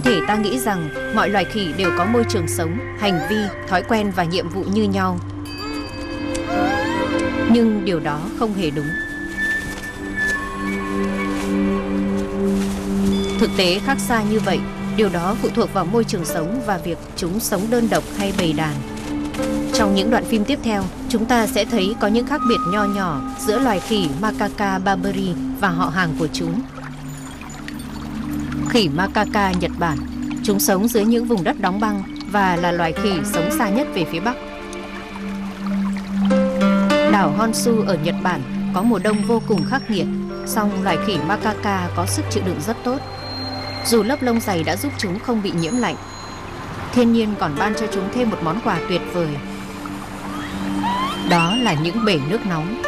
thể ta nghĩ rằng mọi loài khỉ đều có môi trường sống, hành vi, thói quen và nhiệm vụ như nhau. Nhưng điều đó không hề đúng. Thực tế khác xa như vậy, điều đó phụ thuộc vào môi trường sống và việc chúng sống đơn độc hay bầy đàn. Trong những đoạn phim tiếp theo, chúng ta sẽ thấy có những khác biệt nho nhỏ giữa loài khỉ Macaca Barbary và họ hàng của chúng. Khỉ Macaca Nhật Bản, chúng sống dưới những vùng đất đóng băng và là loài khỉ sống xa nhất về phía Bắc. Đảo Honshu ở Nhật Bản có mùa đông vô cùng khắc nghiệt, song loài khỉ Macaca có sức chịu đựng rất tốt. Dù lớp lông dày đã giúp chúng không bị nhiễm lạnh, thiên nhiên còn ban cho chúng thêm một món quà tuyệt vời. Đó là những bể nước nóng.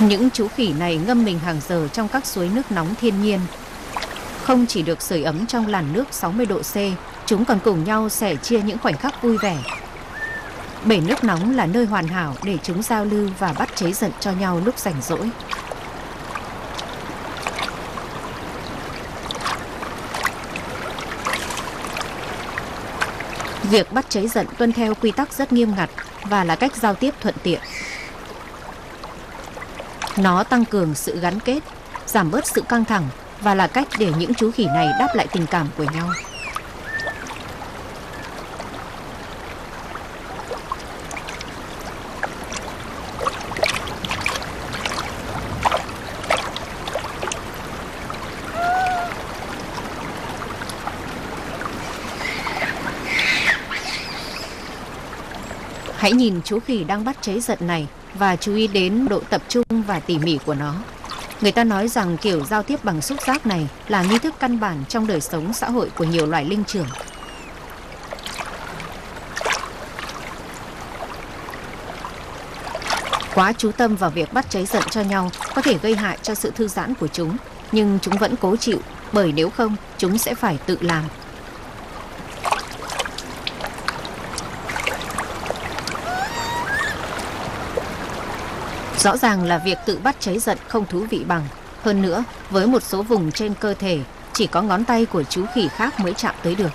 Những chú khỉ này ngâm mình hàng giờ trong các suối nước nóng thiên nhiên. Không chỉ được sưởi ấm trong làn nước 60 độ C, chúng còn cùng nhau sẻ chia những khoảnh khắc vui vẻ. Bể nước nóng là nơi hoàn hảo để chúng giao lưu và bắt cháy giận cho nhau lúc rảnh rỗi. Việc bắt cháy giận tuân theo quy tắc rất nghiêm ngặt và là cách giao tiếp thuận tiện. Nó tăng cường sự gắn kết, giảm bớt sự căng thẳng và là cách để những chú khỉ này đáp lại tình cảm của nhau. Hãy nhìn chú khỉ đang bắt cháy giận này và chú ý đến độ tập trung và tỉ mỉ của nó. Người ta nói rằng kiểu giao tiếp bằng xúc giác này là nghi thức căn bản trong đời sống xã hội của nhiều loài linh trưởng. Quá chú tâm vào việc bắt cháy giận cho nhau có thể gây hại cho sự thư giãn của chúng, nhưng chúng vẫn cố chịu, bởi nếu không, chúng sẽ phải tự làm. Rõ ràng là việc tự bắt cháy giận không thú vị bằng. Hơn nữa, với một số vùng trên cơ thể, chỉ có ngón tay của chú khỉ khác mới chạm tới được.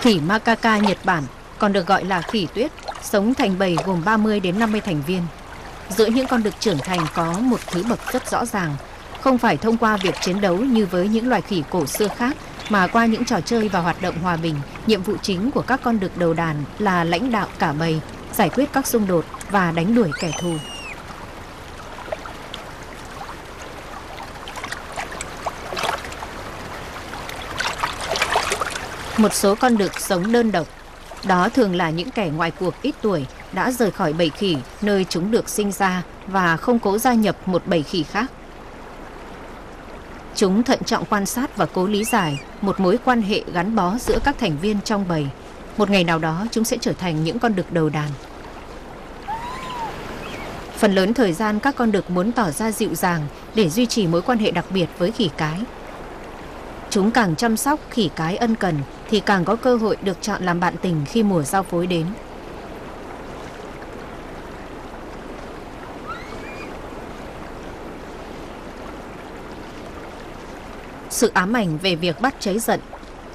Khỉ Macaca Nhật Bản còn được gọi là khỉ tuyết, sống thành bầy gồm 30 đến 50 thành viên. Giữa những con đực trưởng thành có một thứ bậc rất rõ ràng, không phải thông qua việc chiến đấu như với những loài khỉ cổ xưa khác, mà qua những trò chơi và hoạt động hòa bình. Nhiệm vụ chính của các con đực đầu đàn là lãnh đạo cả bầy, giải quyết các xung đột và đánh đuổi kẻ thù. Một số con đực sống đơn độc. Đó thường là những kẻ ngoài cuộc ít tuổi đã rời khỏi bầy khỉ nơi chúng được sinh ra và không cố gia nhập một bầy khỉ khác. Chúng thận trọng quan sát và cố lý giải một mối quan hệ gắn bó giữa các thành viên trong bầy. Một ngày nào đó chúng sẽ trở thành những con đực đầu đàn. Phần lớn thời gian các con đực muốn tỏ ra dịu dàng để duy trì mối quan hệ đặc biệt với khỉ cái. Chúng càng chăm sóc khỉ cái ân cần thì càng có cơ hội được chọn làm bạn tình khi mùa giao phối đến. Sự ám ảnh về việc bắt cháy giận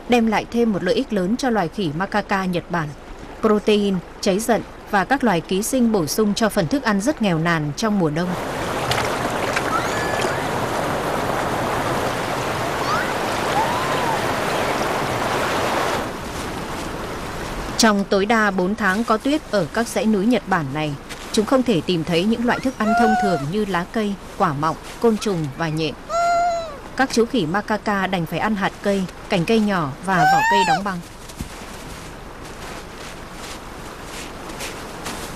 đem lại thêm một lợi ích lớn cho loài khỉ Macaca Nhật Bản. Protein, cháy giận và các loài ký sinh bổ sung cho phần thức ăn rất nghèo nàn trong mùa đông. Trong tối đa 4 tháng có tuyết ở các dãy núi Nhật Bản này, chúng không thể tìm thấy những loại thức ăn thông thường như lá cây, quả mọng, côn trùng và nhện. Các chú khỉ Macaca đành phải ăn hạt cây, cành cây nhỏ và vỏ cây đóng băng.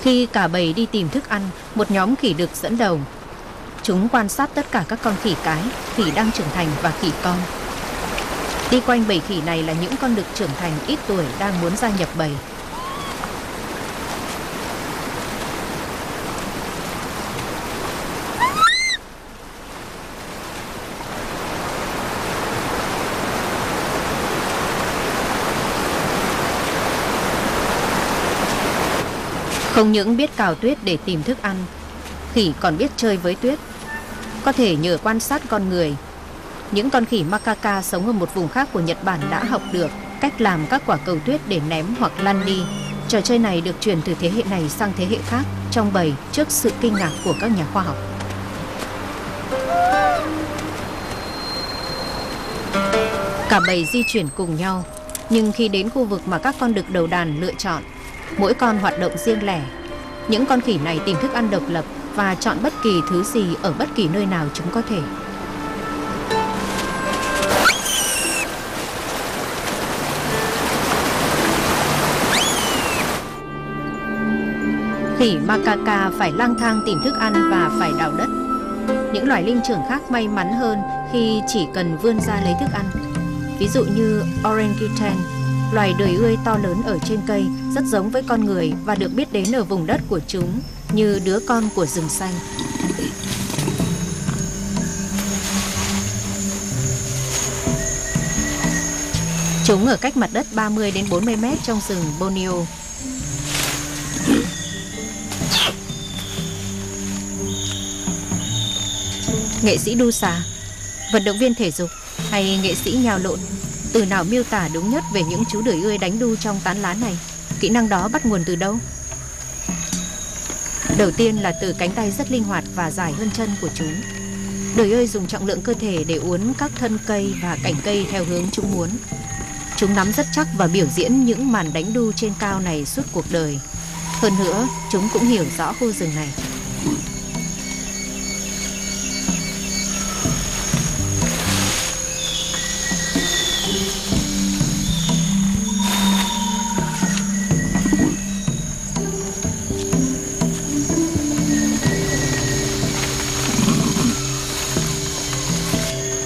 Khi cả bầy đi tìm thức ăn, một nhóm khỉ đực dẫn đầu. Chúng quan sát tất cả các con khỉ cái, khỉ đang trưởng thành và khỉ con. Đi quanh bầy khỉ này là những con đực trưởng thành ít tuổi đang muốn gia nhập bầy. Không những biết cào tuyết để tìm thức ăn, khỉ còn biết chơi với tuyết. Có thể nhờ quan sát con người, những con khỉ macaca sống ở một vùng khác của Nhật Bản đã học được cách làm các quả cầu tuyết để ném hoặc lăn đi. Trò chơi này được truyền từ thế hệ này sang thế hệ khác trong bầy trước sự kinh ngạc của các nhà khoa học. Cả bầy di chuyển cùng nhau, nhưng khi đến khu vực mà các con đực đầu đàn lựa chọn, mỗi con hoạt động riêng lẻ. Những con khỉ này tìm thức ăn độc lập và chọn bất kỳ thứ gì ở bất kỳ nơi nào chúng có thể. Khỉ macaca phải lang thang tìm thức ăn và phải đào đất. Những loài linh trưởng khác may mắn hơn khi chỉ cần vươn ra lấy thức ăn. Ví dụ như orangutan, loài đời ươi to lớn ở trên cây, rất giống với con người và được biết đến ở vùng đất của chúng như đứa con của rừng xanh. Chúng ở cách mặt đất 30 đến 40 mét trong rừng Borneo. Nghệ sĩ đu xà, vận động viên thể dục hay nghệ sĩ nhào lộn, từ nào miêu tả đúng nhất về những chú đười ươi đánh đu trong tán lá này? Kỹ năng đó bắt nguồn từ đâu? Đầu tiên là từ cánh tay rất linh hoạt và dài hơn chân của chúng. Đười ươi dùng trọng lượng cơ thể để uốn các thân cây và cành cây theo hướng chúng muốn. Chúng nắm rất chắc và biểu diễn những màn đánh đu trên cao này suốt cuộc đời. Hơn nữa, chúng cũng hiểu rõ khu rừng này.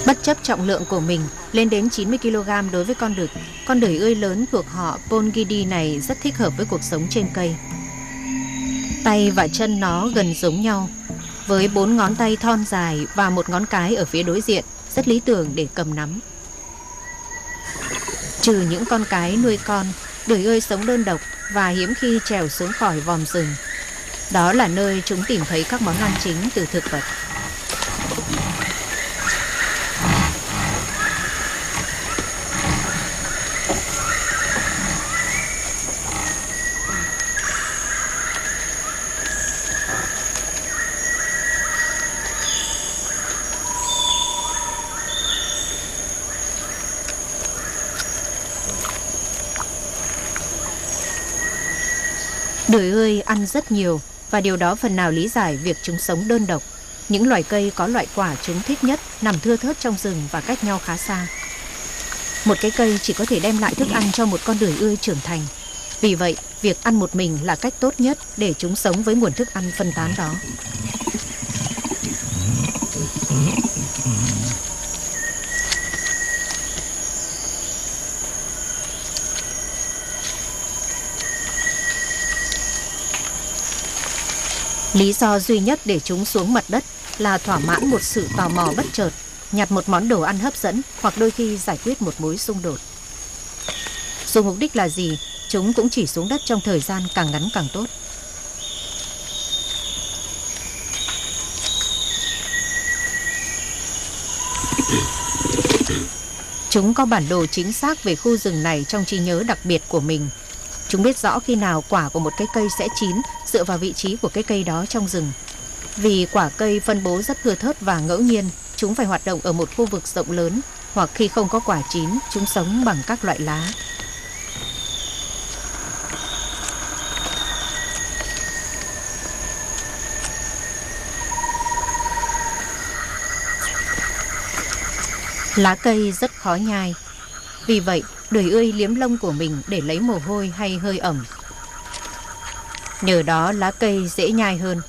Bất chấp trọng lượng của mình lên đến 90 kg đối với con đực, con đười ươi lớn thuộc họ Pongidi này rất thích hợp với cuộc sống trên cây. Tay và chân nó gần giống nhau, với 4 ngón tay thon dài và một ngón cái ở phía đối diện, rất lý tưởng để cầm nắm. Trừ những con cái nuôi con, đười ươi sống đơn độc và hiếm khi trèo xuống khỏi vòm rừng. Đó là nơi chúng tìm thấy các món ăn chính từ thực vật. Đười ươi ăn rất nhiều và điều đó phần nào lý giải việc chúng sống đơn độc. Những loài cây có loại quả chúng thích nhất nằm thưa thớt trong rừng và cách nhau khá xa. Một cái cây chỉ có thể đem lại thức ăn cho một con đười ươi trưởng thành. Vì vậy, việc ăn một mình là cách tốt nhất để chúng sống với nguồn thức ăn phân tán đó. Lý do duy nhất để chúng xuống mặt đất là thỏa mãn một sự tò mò bất chợt, nhặt một món đồ ăn hấp dẫn hoặc đôi khi giải quyết một mối xung đột. Dù mục đích là gì, chúng cũng chỉ xuống đất trong thời gian càng ngắn càng tốt. Chúng có bản đồ chính xác về khu rừng này trong trí nhớ đặc biệt của mình. Chúng biết rõ khi nào quả của một cái cây sẽ chín dựa vào vị trí của cái cây đó trong rừng. Vì quả cây phân bố rất thưa thớt và ngẫu nhiên, chúng phải hoạt động ở một khu vực rộng lớn, hoặc khi không có quả chín, chúng sống bằng các loại lá. Lá cây rất khó nhai. Vì vậy, đười ươi liếm lông của mình để lấy mồ hôi hay hơi ẩm. Nhờ đó lá cây dễ nhai hơn.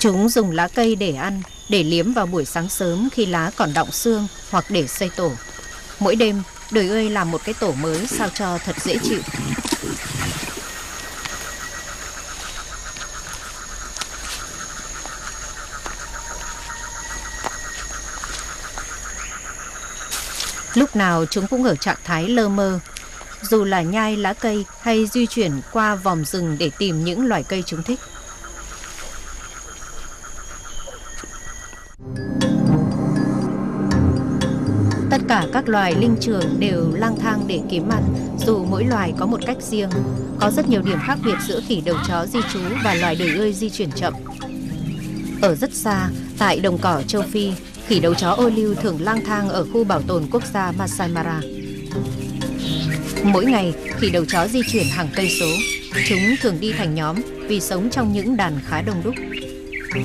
Chúng dùng lá cây để ăn, để liếm vào buổi sáng sớm khi lá còn đọng xương hoặc để xây tổ. Mỗi đêm, đời ơi làm một cái tổ mới sao cho thật dễ chịu. Lúc nào chúng cũng ở trạng thái lơ mơ, dù là nhai lá cây hay di chuyển qua vòm rừng để tìm những loài cây chúng thích. Tất cả các loài linh trưởng đều lang thang để kiếm ăn, dù mỗi loài có một cách riêng. Có rất nhiều điểm khác biệt giữa khỉ đầu chó di trú và loài đời ươi di chuyển chậm. Ở rất xa, tại đồng cỏ châu Phi, khỉ đầu chó ô lưu thường lang thang ở khu bảo tồn quốc gia Masai Mara. Mỗi ngày, khỉ đầu chó di chuyển hàng cây số. Chúng thường đi thành nhóm vì sống trong những đàn khá đông đúc.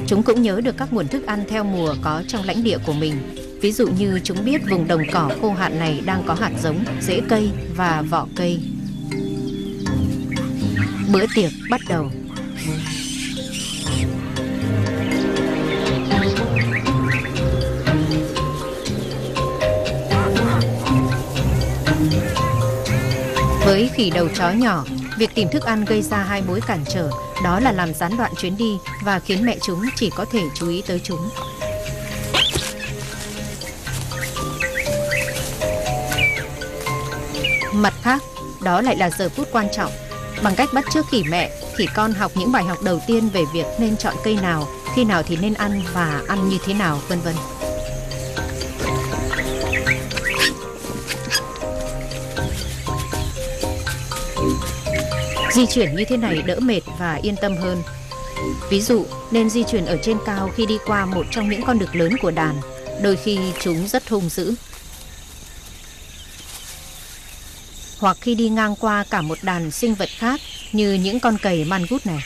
Chúng cũng nhớ được các nguồn thức ăn theo mùa có trong lãnh địa của mình. Ví dụ như chúng biết vùng đồng cỏ khô hạn này đang có hạt giống, rễ cây và vỏ cây. Bữa tiệc bắt đầu. Với khỉ đầu chó nhỏ, việc tìm thức ăn gây ra hai mối cản trở, đó là làm gián đoạn chuyến đi và khiến mẹ chúng chỉ có thể chú ý tới chúng. Mặt khác, đó lại là giờ phút quan trọng. Bằng cách bắt chước khỉ mẹ, khỉ con học những bài học đầu tiên về việc nên chọn cây nào, khi nào thì nên ăn và ăn như thế nào, vân vân. Di chuyển như thế này đỡ mệt và yên tâm hơn. Ví dụ, nên di chuyển ở trên cao khi đi qua một trong những con đực lớn của đàn. Đôi khi chúng rất hung dữ. Hoặc khi đi ngang qua cả một đàn sinh vật khác như những con cầy mangut này.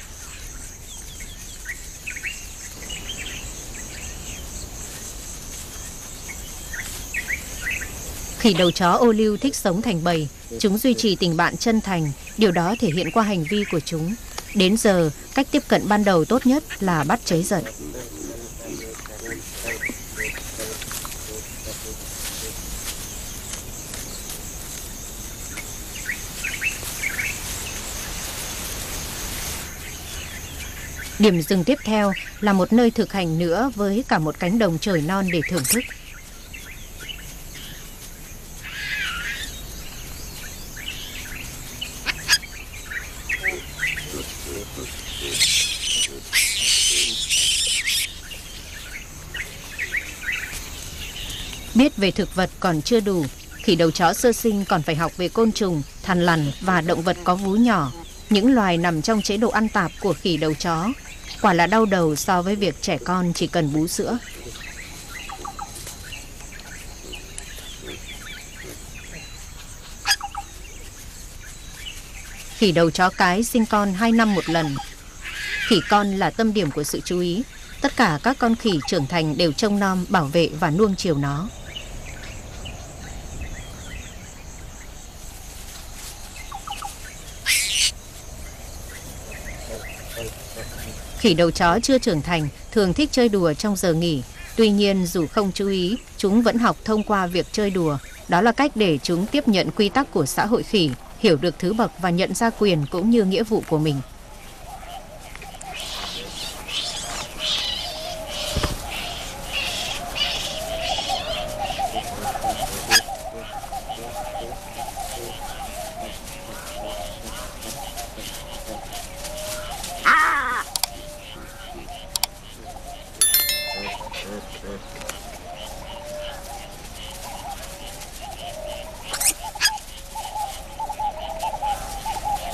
Khỉ đầu chó ô lưu thích sống thành bầy, chúng duy trì tình bạn chân thành, điều đó thể hiện qua hành vi của chúng. Đến giờ, cách tiếp cận ban đầu tốt nhất là bắt chới giật. Điểm dừng tiếp theo là một nơi thực hành nữa với cả một cánh đồng trời non để thưởng thức. Biết về thực vật còn chưa đủ, khỉ đầu chó sơ sinh còn phải học về côn trùng, thằn lằn và động vật có vú nhỏ, những loài nằm trong chế độ ăn tạp của khỉ đầu chó. Quả là đau đầu so với việc trẻ con chỉ cần bú sữa. Khỉ đầu chó cái sinh con 2 năm một lần. Khỉ con là tâm điểm của sự chú ý. Tất cả các con khỉ trưởng thành đều trông nom, bảo vệ và nuông chiều nó. Khỉ đầu chó chưa trưởng thành thường thích chơi đùa trong giờ nghỉ. Tuy nhiên, dù không chú ý, chúng vẫn học thông qua việc chơi đùa. Đó là cách để chúng tiếp nhận quy tắc của xã hội khỉ, hiểu được thứ bậc và nhận ra quyền cũng như nghĩa vụ của mình.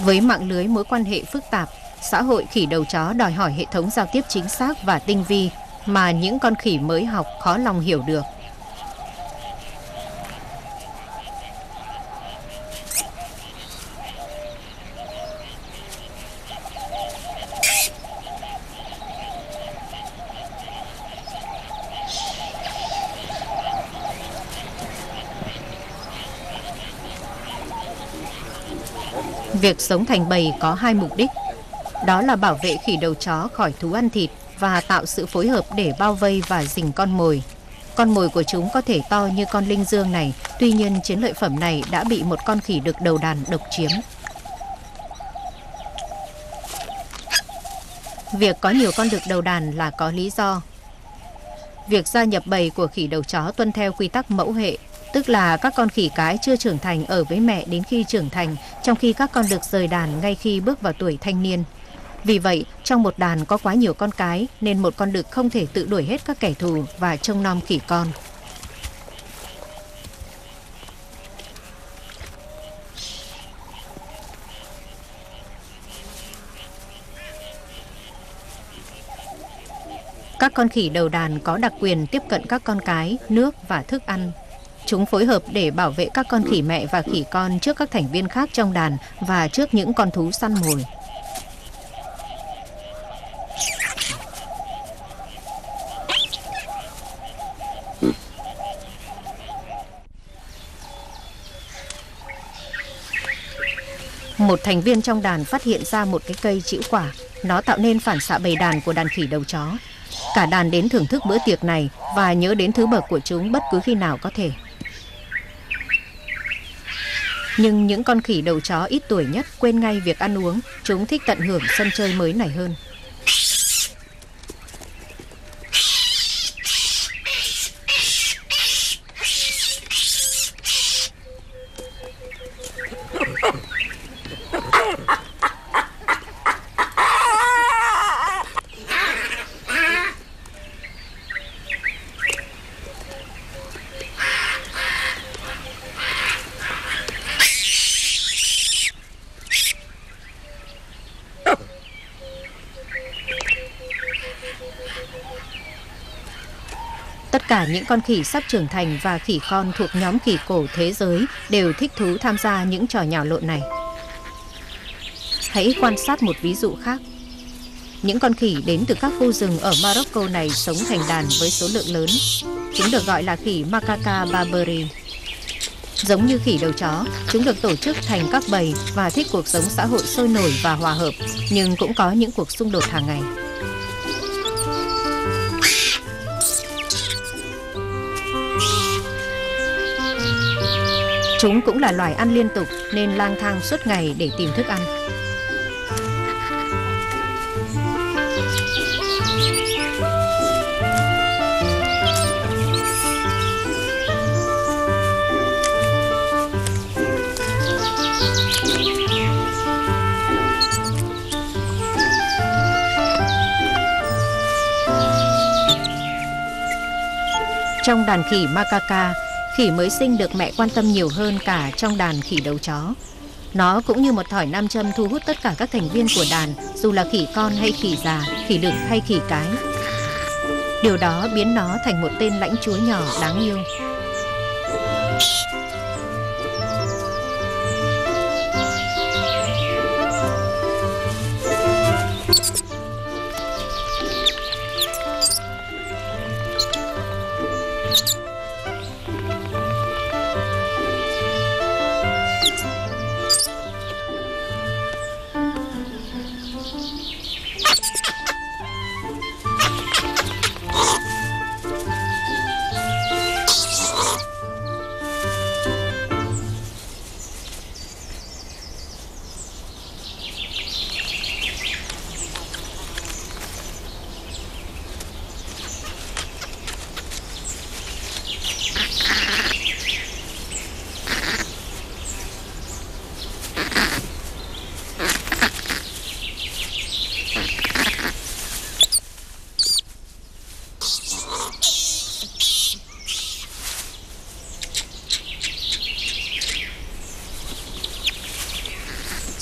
Với mạng lưới mối quan hệ phức tạp, xã hội khỉ đầu chó đòi hỏi hệ thống giao tiếp chính xác và tinh vi mà những con khỉ mới học khó lòng hiểu được. Việc sống thành bầy có hai mục đích, đó là bảo vệ khỉ đầu chó khỏi thú ăn thịt và tạo sự phối hợp để bao vây và rình con mồi. Con mồi của chúng có thể to như con linh dương này, tuy nhiên chiến lợi phẩm này đã bị một con khỉ đực đầu đàn độc chiếm. Việc có nhiều con đực đầu đàn là có lý do. Việc gia nhập bầy của khỉ đầu chó tuân theo quy tắc mẫu hệ, tức là các con khỉ cái chưa trưởng thành ở với mẹ đến khi trưởng thành, trong khi các con đực rời đàn ngay khi bước vào tuổi thanh niên. Vì vậy, trong một đàn có quá nhiều con cái nên một con đực không thể tự đuổi hết các kẻ thù và trông nom khỉ con. Các con khỉ đầu đàn có đặc quyền tiếp cận các con cái, nước và thức ăn. Chúng phối hợp để bảo vệ các con khỉ mẹ và khỉ con trước các thành viên khác trong đàn và trước những con thú săn mồi. Một thành viên trong đàn phát hiện ra một cái cây trĩu quả. Nó tạo nên phản xạ bầy đàn của đàn khỉ đầu chó. Cả đàn đến thưởng thức bữa tiệc này và nhớ đến thứ bậc của chúng bất cứ khi nào có thể. Nhưng những con khỉ đầu chó ít tuổi nhất quên ngay việc ăn uống. Chúng thích tận hưởng sân chơi mới này hơn. Cả những con khỉ sắp trưởng thành và khỉ con thuộc nhóm khỉ cổ thế giới đều thích thú tham gia những trò nhào lộn này. Hãy quan sát một ví dụ khác. Những con khỉ đến từ các khu rừng ở Morocco này sống thành đàn với số lượng lớn. Chúng được gọi là khỉ Macaca Barbary. Giống như khỉ đầu chó, chúng được tổ chức thành các bầy và thích cuộc sống xã hội sôi nổi và hòa hợp, nhưng cũng có những cuộc xung đột hàng ngày. Chúng cũng là loài ăn liên tục nên lang thang suốt ngày để tìm thức ăn. Trong đàn khỉ Macaca, khỉ mới sinh được mẹ quan tâm nhiều hơn cả trong đàn khỉ đầu chó. Nó cũng như một thỏi nam châm thu hút tất cả các thành viên của đàn, dù là khỉ con hay khỉ già, khỉ đực hay khỉ cái. Điều đó biến nó thành một tên lãnh chúa nhỏ đáng yêu.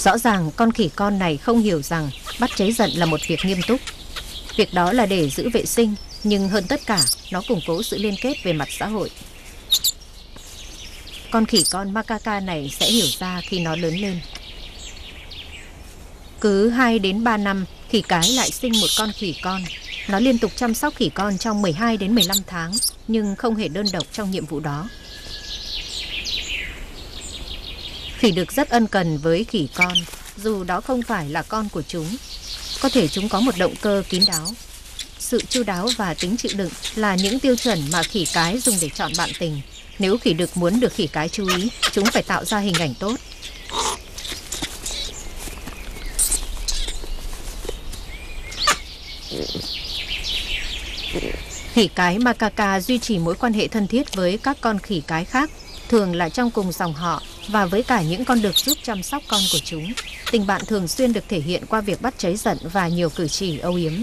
Rõ ràng con khỉ con này không hiểu rằng bắt cháy giận là một việc nghiêm túc. Việc đó là để giữ vệ sinh, nhưng hơn tất cả, nó củng cố sự liên kết về mặt xã hội. Con khỉ con Macaca này sẽ hiểu ra khi nó lớn lên. Cứ 2 đến 3 năm, khỉ cái lại sinh một con khỉ con. Nó liên tục chăm sóc khỉ con trong 12 đến 15 tháng, nhưng không hề đơn độc trong nhiệm vụ đó. Khỉ đực rất ân cần với khỉ con, dù đó không phải là con của chúng. Có thể chúng có một động cơ kín đáo. sự chu đáo và tính chịu đựng là những tiêu chuẩn mà khỉ cái dùng để chọn bạn tình. Nếu khỉ đực muốn được khỉ cái chú ý, chúng phải tạo ra hình ảnh tốt. Khỉ cái macaca duy trì mối quan hệ thân thiết với các con khỉ cái khác, thường là trong cùng dòng họ, và với cả những con đực giúp chăm sóc con của chúng. Tình bạn thường xuyên được thể hiện qua việc bắt cháy giận và nhiều cử chỉ âu yếm.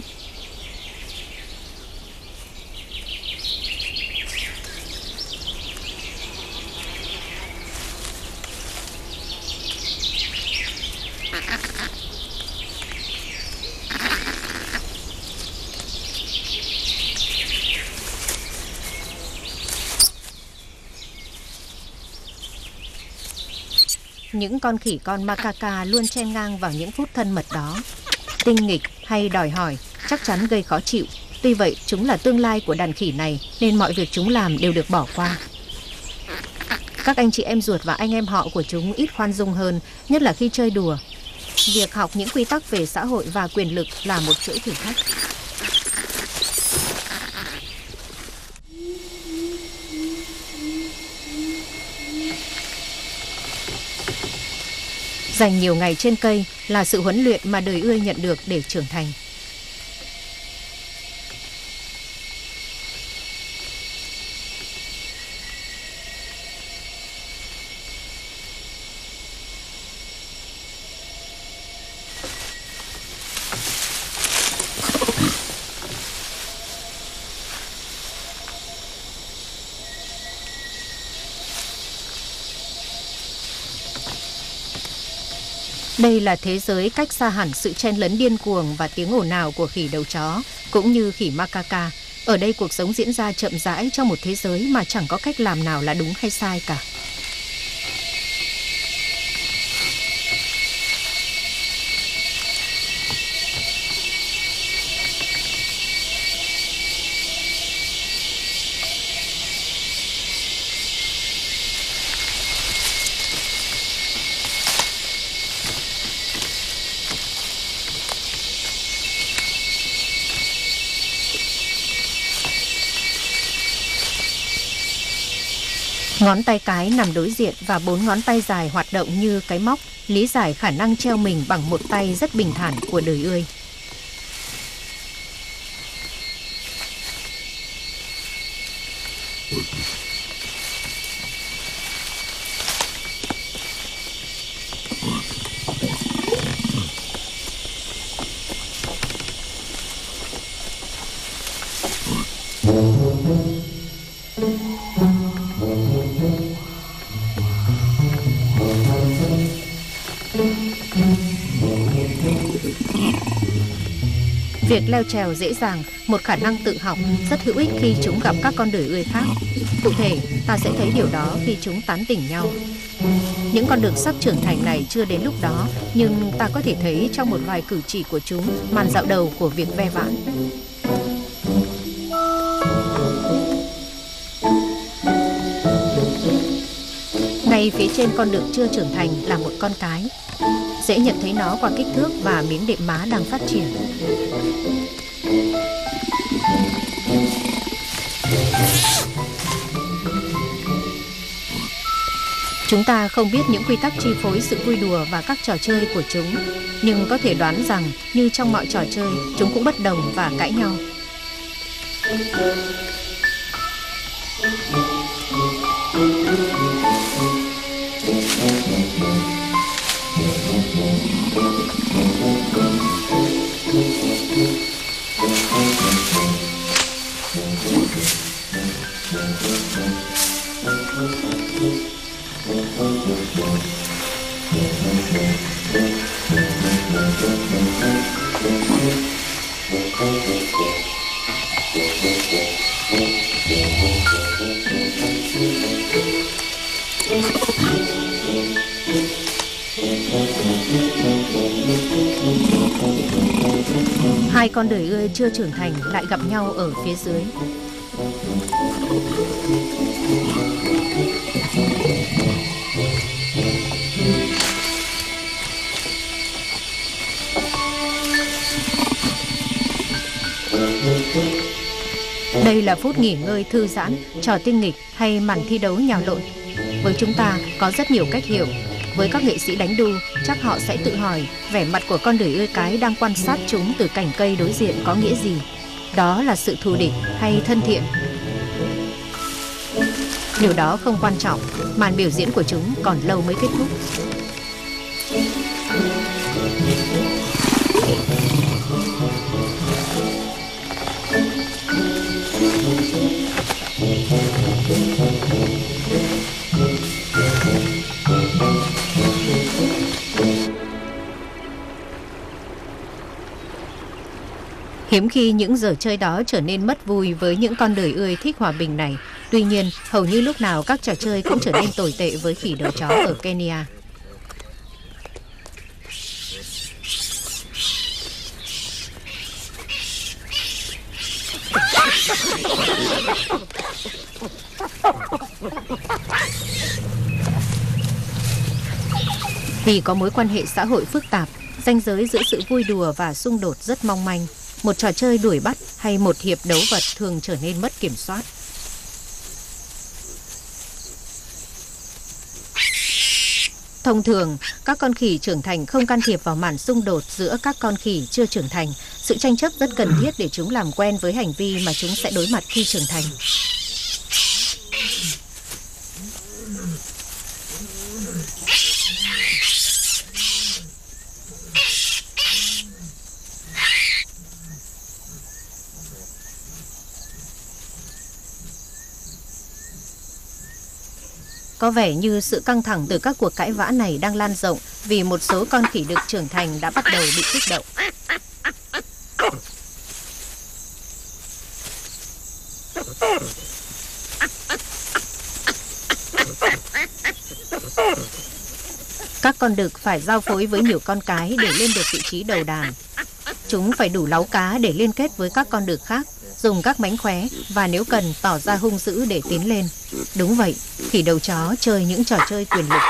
Những con khỉ con macaca luôn chen ngang vào những phút thân mật đó. Tinh nghịch hay đòi hỏi chắc chắn gây khó chịu. Tuy vậy, chúng là tương lai của đàn khỉ này nên mọi việc chúng làm đều được bỏ qua. Các anh chị em ruột và anh em họ của chúng ít khoan dung hơn, nhất là khi chơi đùa. Việc học những quy tắc về xã hội và quyền lực là một chuỗi thử thách. Dành nhiều ngày trên cây là sự huấn luyện mà đời ươi nhận được để trưởng thành. Đây là thế giới cách xa hẳn sự chen lấn điên cuồng và tiếng ồn ào của khỉ đầu chó, cũng như khỉ macaca. Ở đây cuộc sống diễn ra chậm rãi trong một thế giới mà chẳng có cách làm nào là đúng hay sai cả. Ngón tay cái nằm đối diện và 4 ngón tay dài hoạt động như cái móc, lý giải khả năng treo mình bằng một tay rất bình thản của đời ươi. Việc leo trèo dễ dàng, một khả năng tự học rất hữu ích khi chúng gặp các con đời ươi khác. Cụ thể, ta sẽ thấy điều đó khi chúng tán tỉnh nhau. Những con đực sắp trưởng thành này chưa đến lúc đó, nhưng ta có thể thấy trong một vài cử chỉ của chúng màn dạo đầu của việc ve vãn. Ngay phía trên con đực chưa trưởng thành là một con cái. Dễ nhận thấy nó qua kích thước và miếng đệm má đang phát triển. Chúng ta không biết những quy tắc chi phối sự vui đùa và các trò chơi của chúng, nhưng có thể đoán rằng như trong mọi trò chơi, chúng cũng bất đồng và cãi nhau. Hai con đời ươi chưa trưởng thành lại gặp nhau ở phía dưới. Đây là phút nghỉ ngơi thư giãn, trò tinh nghịch hay màn thi đấu nhào lộn. Với chúng ta có rất nhiều cách hiểu. Với các nghệ sĩ đánh đu, chắc họ sẽ tự hỏi vẻ mặt của con đười ươi cái đang quan sát chúng từ cành cây đối diện có nghĩa gì. Đó là sự thù địch hay thân thiện? Điều đó không quan trọng, màn biểu diễn của chúng còn lâu mới kết thúc. Hiếm khi những giờ chơi đó trở nên mất vui với những con đười ươi thích hòa bình này. Tuy nhiên, hầu như lúc nào các trò chơi cũng trở nên tồi tệ với khỉ đầu chó ở Kenya. Vì có mối quan hệ xã hội phức tạp, ranh giới giữa sự vui đùa và xung đột rất mong manh. Một trò chơi đuổi bắt hay một hiệp đấu vật thường trở nên mất kiểm soát. Thông thường, các con khỉ trưởng thành không can thiệp vào màn xung đột giữa các con khỉ chưa trưởng thành. Sự tranh chấp rất cần thiết để chúng làm quen với hành vi mà chúng sẽ đối mặt khi trưởng thành. Có vẻ như sự căng thẳng từ các cuộc cãi vã này đang lan rộng vì một số con khỉ đực trưởng thành đã bắt đầu bị kích động. Các con đực phải giao phối với nhiều con cái để lên được vị trí đầu đàn. Chúng phải đủ láu cá để liên kết với các con đực khác, dùng các mánh khóe và nếu cần tỏ ra hung dữ để tiến lên. Đúng vậy, khỉ đầu chó chơi những trò chơi quyền lực.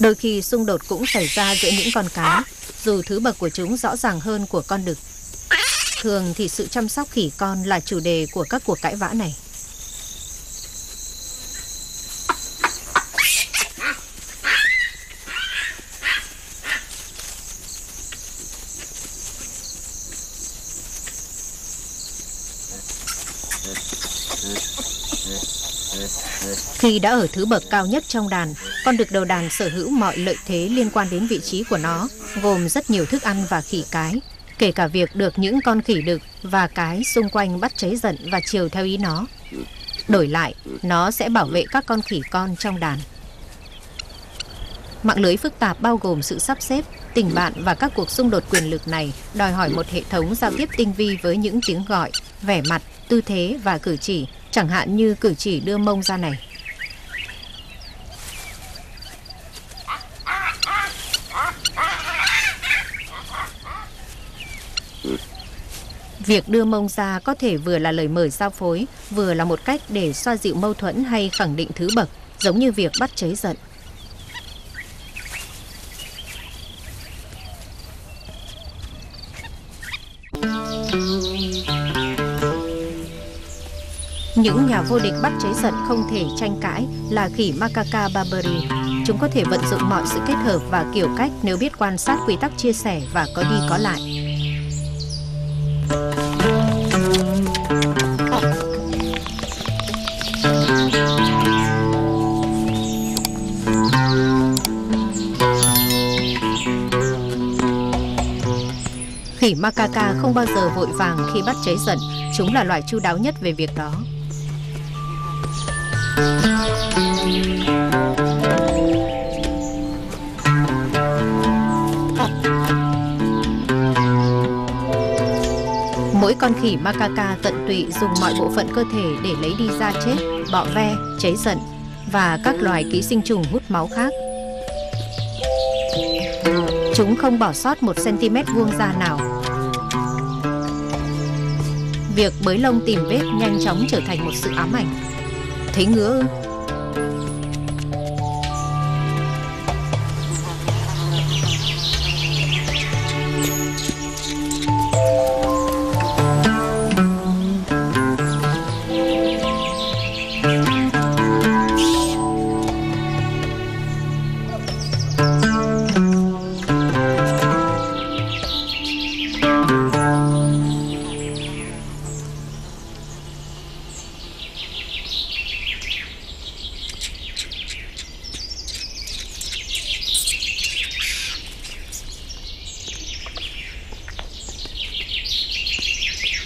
Đôi khi xung đột cũng xảy ra giữa những con cái, dù thứ bậc của chúng rõ ràng hơn của con đực. Thường thì sự chăm sóc khỉ con là chủ đề của các cuộc cãi vã này. Khi đã ở thứ bậc cao nhất trong đàn, con đực đầu đàn sở hữu mọi lợi thế liên quan đến vị trí của nó, gồm rất nhiều thức ăn và khỉ cái, kể cả việc được những con khỉ đực và cái xung quanh bắt cháy giận và chiều theo ý nó. Đổi lại, nó sẽ bảo vệ các con khỉ con trong đàn. Mạng lưới phức tạp bao gồm sự sắp xếp, tình bạn và các cuộc xung đột quyền lực này đòi hỏi một hệ thống giao tiếp tinh vi với những tiếng gọi, vẻ mặt, tư thế và cử chỉ, chẳng hạn như cử chỉ đưa mông ra này. Việc đưa mông ra có thể vừa là lời mời giao phối, vừa là một cách để xoa dịu mâu thuẫn hay khẳng định thứ bậc, giống như việc bắt cháy giận. Những nhà vô địch bắt cháy giận không thể tranh cãi là khỉ Macaca Barbary. Chúng có thể vận dụng mọi sự kết hợp và kiểu cách nếu biết quan sát quy tắc chia sẻ và có đi có lại. Khỉ Macaca không bao giờ vội vàng khi bắt cháy giận. Chúng là loài chu đáo nhất về việc đó. Mỗi con khỉ Macaca tận tụy dùng mọi bộ phận cơ thể để lấy đi da chết, bọ ve, cháy giận và các loài ký sinh trùng hút máu khác. Chúng không bỏ sót 1 cm vuông da nào. Việc bới lông tìm vết nhanh chóng trở thành một sự ám ảnh. Thấy ngứa ư?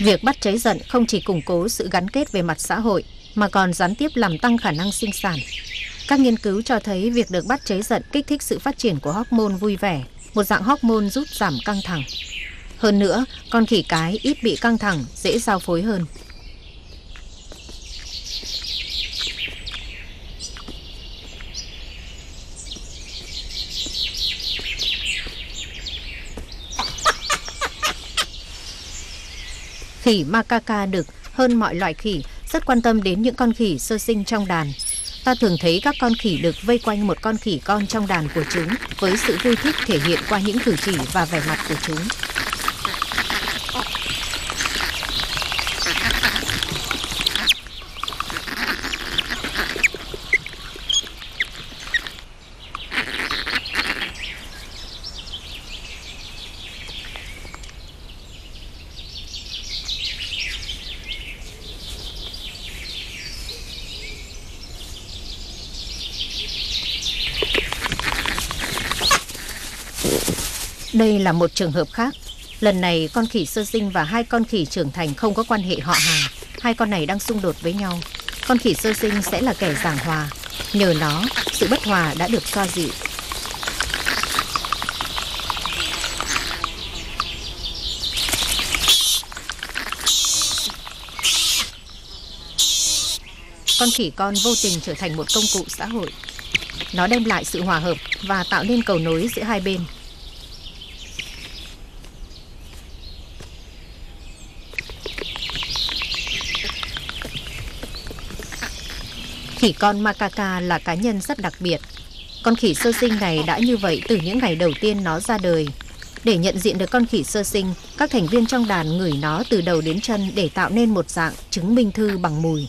Việc bắt cháy giận không chỉ củng cố sự gắn kết về mặt xã hội mà còn gián tiếp làm tăng khả năng sinh sản. Các nghiên cứu cho thấy việc được bắt cháy giận kích thích sự phát triển của hormone vui vẻ, một dạng hormone giúp giảm căng thẳng. Hơn nữa, con khỉ cái ít bị căng thẳng, dễ giao phối hơn. Khỉ macaca đực hơn mọi loại khỉ rất quan tâm đến những con khỉ sơ sinh trong đàn. Ta thường thấy các con khỉ đực vây quanh một con khỉ con trong đàn của chúng với sự vui thích thể hiện qua những cử chỉ và vẻ mặt của chúng. Đây là một trường hợp khác. Lần này con khỉ sơ sinh và hai con khỉ trưởng thành không có quan hệ họ hàng. Hai con này đang xung đột với nhau. Con khỉ sơ sinh sẽ là kẻ giảng hòa. Nhờ nó, sự bất hòa đã được xoa dịu. Con khỉ con vô tình trở thành một công cụ xã hội. Nó đem lại sự hòa hợp và tạo nên cầu nối giữa hai bên. Khỉ con macaca là cá nhân rất đặc biệt. Con khỉ sơ sinh này đã như vậy từ những ngày đầu tiên nó ra đời. Để nhận diện được con khỉ sơ sinh, các thành viên trong đàn ngửi nó từ đầu đến chân để tạo nên một dạng chứng minh thư bằng mùi.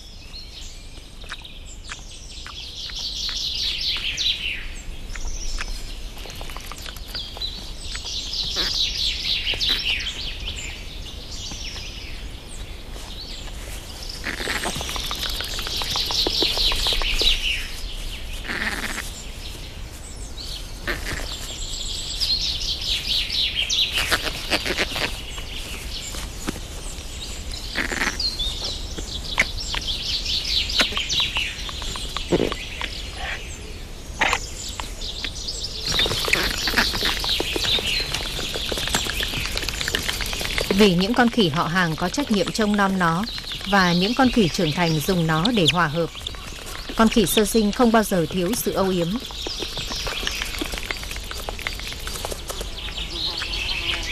Vì những con khỉ họ hàng có trách nhiệm trông nom nó và những con khỉ trưởng thành dùng nó để hòa hợp. Con khỉ sơ sinh không bao giờ thiếu sự âu yếm.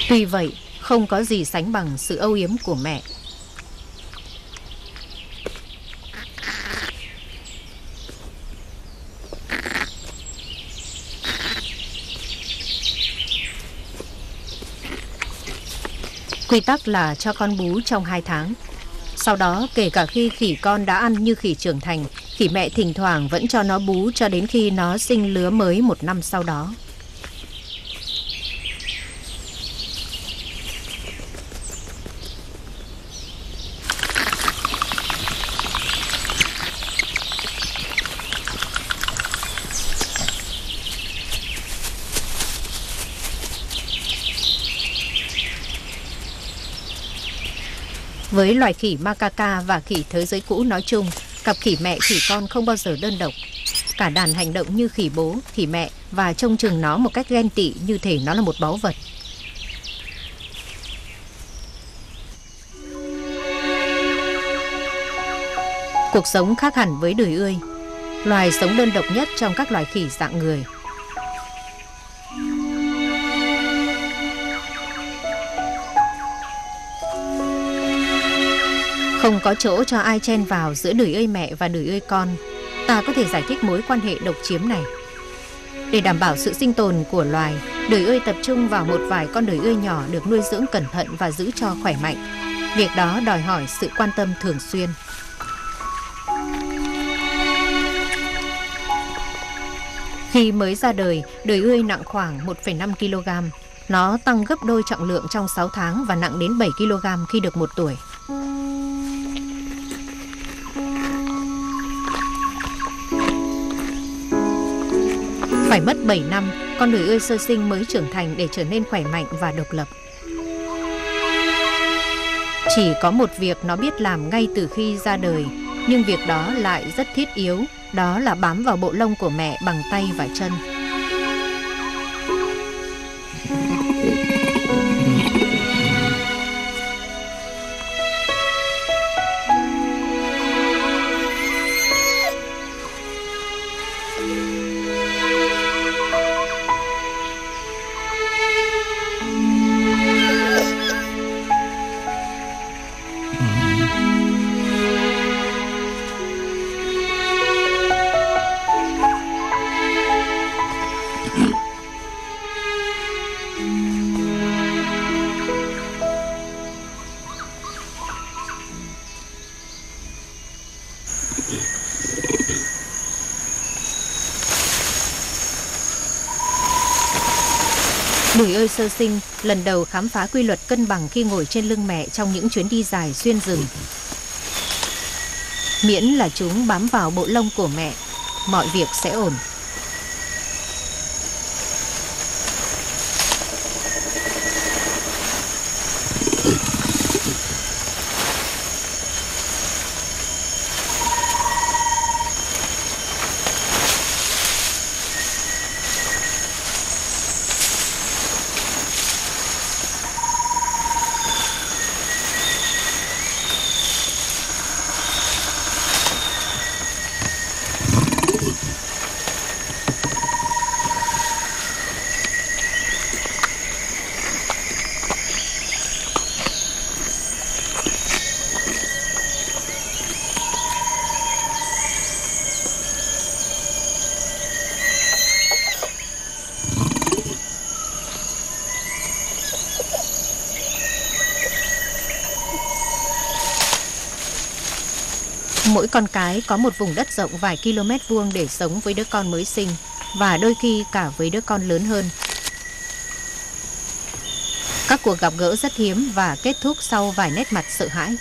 Tuy vậy, không có gì sánh bằng sự âu yếm của mẹ. Quy tắc là cho con bú trong 2 tháng. Sau đó, kể cả khi khỉ con đã ăn như khỉ trưởng thành, khỉ mẹ thỉnh thoảng vẫn cho nó bú cho đến khi nó sinh lứa mới 1 năm sau đó. Với loài khỉ macaca và khỉ thế giới cũ nói chung, cặp khỉ mẹ khỉ con không bao giờ đơn độc. Cả đàn hành động như khỉ bố, khỉ mẹ và trông chừng nó một cách ghen tị như thể nó là một báu vật. Cuộc sống khác hẳn với đời ươi, loài sống đơn độc nhất trong các loài khỉ dạng người. Không có chỗ cho ai chen vào giữa đời ươi mẹ và đời ươi con. Ta có thể giải thích mối quan hệ độc chiếm này. Để đảm bảo sự sinh tồn của loài, đời ươi tập trung vào một vài con đời ươi nhỏ được nuôi dưỡng cẩn thận và giữ cho khỏe mạnh. Việc đó đòi hỏi sự quan tâm thường xuyên. Khi mới ra đời, đời ươi nặng khoảng 1,5 kg. Nó tăng gấp đôi trọng lượng trong 6 tháng và nặng đến 7 kg khi được 1 tuổi. Phải mất 7 năm, con đời ươi sơ sinh mới trưởng thành để trở nên khỏe mạnh và độc lập. Chỉ có một việc nó biết làm ngay từ khi ra đời, nhưng việc đó lại rất thiết yếu, đó là bám vào bộ lông của mẹ bằng tay và chân. Bùi ơi sơ sinh lần đầu khám phá quy luật cân bằng khi ngồi trên lưng mẹ trong những chuyến đi dài xuyên rừng. Miễn là chúng bám vào bộ lông của mẹ, mọi việc sẽ ổn. Mỗi con cái có một vùng đất rộng vài km vuông để sống với đứa con mới sinh và đôi khi cả với đứa con lớn hơn. Các cuộc gặp gỡ rất hiếm và kết thúc sau vài nét mặt sợ hãi.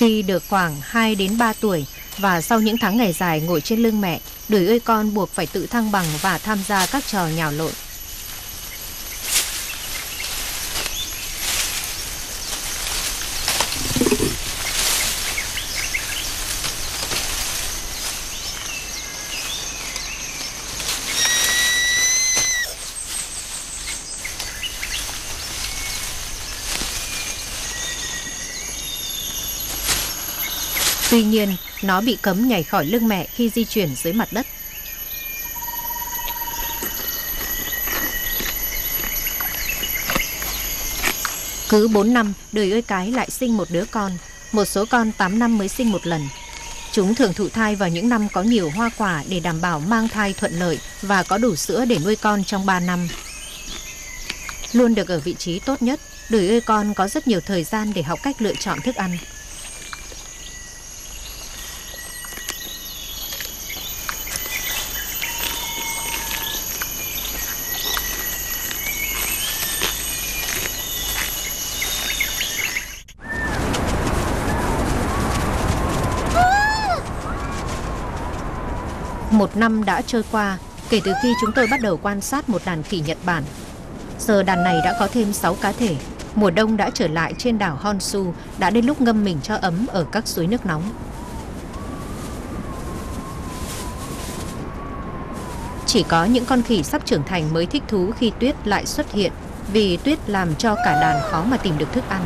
Khi được khoảng 2 đến 3 tuổi và sau những tháng ngày dài ngồi trên lưng mẹ, đười ơi con buộc phải tự thăng bằng và tham gia các trò nhào lộn. Tuy nhiên, nó bị cấm nhảy khỏi lưng mẹ khi di chuyển dưới mặt đất. Cứ 4 năm, đời ơi cái lại sinh một đứa con. Một số con 8 năm mới sinh một lần. Chúng thường thụ thai vào những năm có nhiều hoa quả để đảm bảo mang thai thuận lợi và có đủ sữa để nuôi con trong 3 năm. Luôn được ở vị trí tốt nhất, đời ơi con có rất nhiều thời gian để học cách lựa chọn thức ăn. Một năm đã trôi qua kể từ khi chúng tôi bắt đầu quan sát một đàn khỉ Nhật Bản. Giờ đàn này đã có thêm 6 cá thể. Mùa đông đã trở lại trên đảo Honshu, đã đến lúc ngâm mình cho ấm ở các suối nước nóng. Chỉ có những con khỉ sắp trưởng thành mới thích thú khi tuyết lại xuất hiện, vì tuyết làm cho cả đàn khó mà tìm được thức ăn.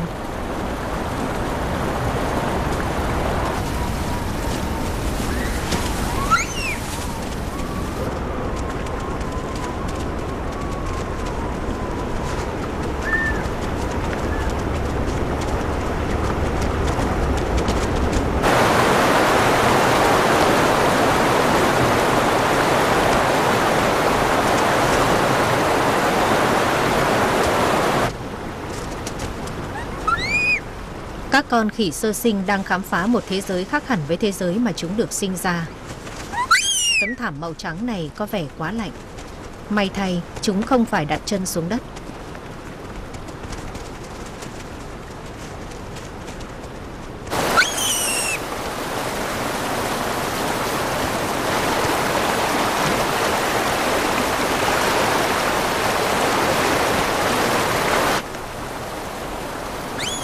Các con khỉ sơ sinh đang khám phá một thế giới khác hẳn với thế giới mà chúng được sinh ra. Tấm thảm màu trắng này có vẻ quá lạnh. May thay, chúng không phải đặt chân xuống đất.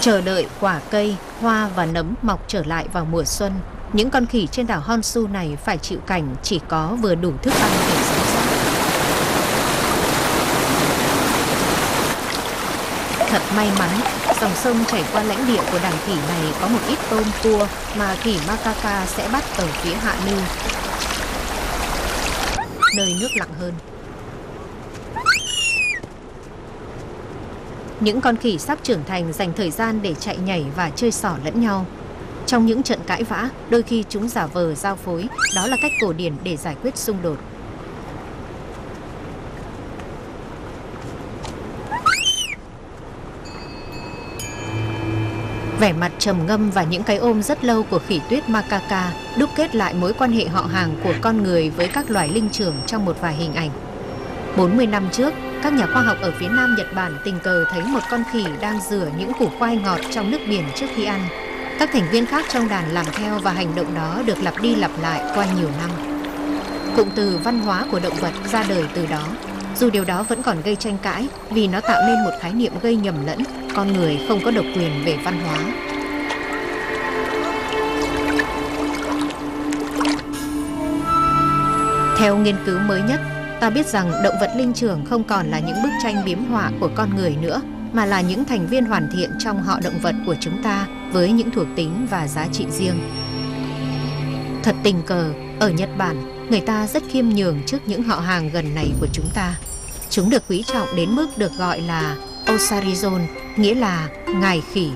Chờ đợi quả cây, hoa và nấm mọc trở lại vào mùa xuân, những con khỉ trên đảo Honshu này phải chịu cảnh chỉ có vừa đủ thức ăn để sống sót. Thật may mắn, dòng sông chảy qua lãnh địa của đàn khỉ này có một ít tôm cua mà khỉ Macaca sẽ bắt ở phía hạ lưu, nơi nước lặng hơn. Những con khỉ sắp trưởng thành dành thời gian để chạy nhảy và chơi xỏ lẫn nhau. Trong những trận cãi vã, đôi khi chúng giả vờ giao phối, đó là cách cổ điển để giải quyết xung đột. Vẻ mặt trầm ngâm và những cái ôm rất lâu của khỉ tuyết Macaca đúc kết lại mối quan hệ họ hàng của con người với các loài linh trưởng trong một vài hình ảnh. 40 năm trước, các nhà khoa học ở phía Nam Nhật Bản tình cờ thấy một con khỉ đang rửa những củ khoai ngọt trong nước biển trước khi ăn. Các thành viên khác trong đàn làm theo và hành động đó được lặp đi lặp lại qua nhiều năm. Cụm từ văn hóa của động vật ra đời từ đó, dù điều đó vẫn còn gây tranh cãi vì nó tạo nên một khái niệm gây nhầm lẫn, con người không có độc quyền về văn hóa. Theo nghiên cứu mới nhất, ta biết rằng động vật linh trưởng không còn là những bức tranh biếm họa của con người nữa, mà là những thành viên hoàn thiện trong họ động vật của chúng ta với những thuộc tính và giá trị riêng. Thật tình cờ, ở Nhật Bản, người ta rất khiêm nhường trước những họ hàng gần này của chúng ta. Chúng được quý trọng đến mức được gọi là Osarizon, nghĩa là ngài khỉ.